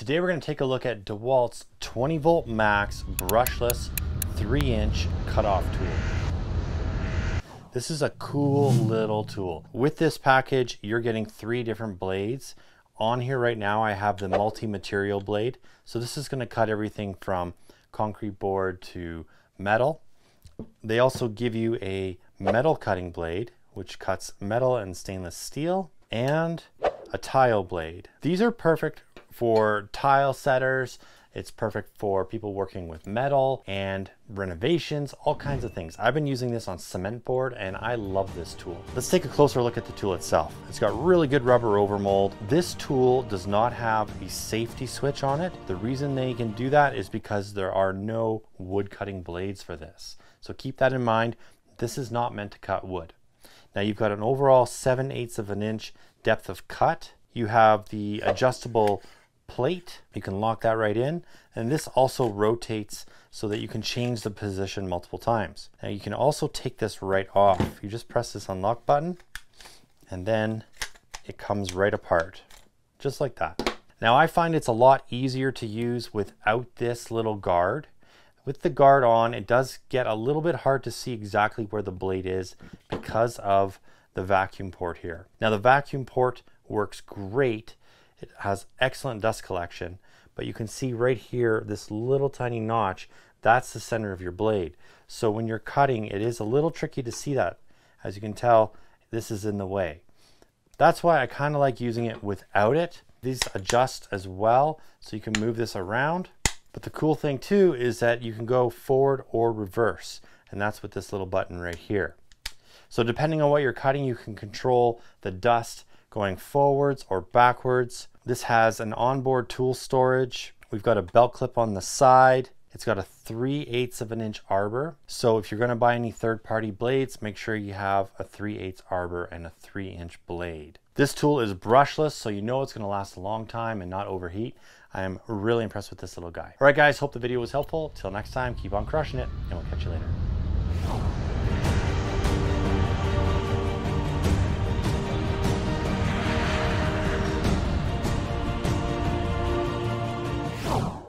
Today we're going to take a look at DeWalt's 20 volt max brushless 3-inch cutoff tool. This is a cool little tool. With this package, you're getting 3 different blades. On here right now, I have the multi-material blade. So this is going to cut everything from concrete board to metal. They also give you a metal cutting blade, which cuts metal and stainless steel, and a tile blade. These are perfect for tile setters. It's perfect for people working with metal and renovations, all kinds of things. I've been using this on cement board and I love this tool. Let's take a closer look at the tool itself. It's got really good rubber overmold. This tool does not have a safety switch on it. The reason they can do that is because there are no wood cutting blades for this. So keep that in mind. This is not meant to cut wood. Now you've got an overall 7/8 of an inch depth of cut. You have the adjustable plate. You can lock that right in. And this also rotates so that you can change the position multiple times. Now you can also take this right off. You just press this unlock button and then it comes right apart, just like that. Now I find it's a lot easier to use without this little guard. With the guard on, it does get a little bit hard to see exactly where the blade is because of the vacuum port here. Now the vacuum port works great. It has excellent dust collection, but you can see right here, this little tiny notch, that's the center of your blade. So when you're cutting, it is a little tricky to see that. As you can tell, this is in the way. That's why I kind of like using it without it. These adjust as well, so you can move this around. But the cool thing too is that you can go forward or reverse, and that's with this little button right here. So depending on what you're cutting, you can control the dust going forwards or backwards. This has an onboard tool storage. We've got a belt clip on the side. It's got a 3/8 of an inch arbor. So if you're going to buy any third-party blades, make sure you have a 3/8 arbor and a 3-inch blade. This tool is brushless, so you know it's going to last a long time and not overheat. I am really impressed with this little guy. All right, guys, hope the video was helpful. Till next time, keep on crushing it, and we'll catch you later.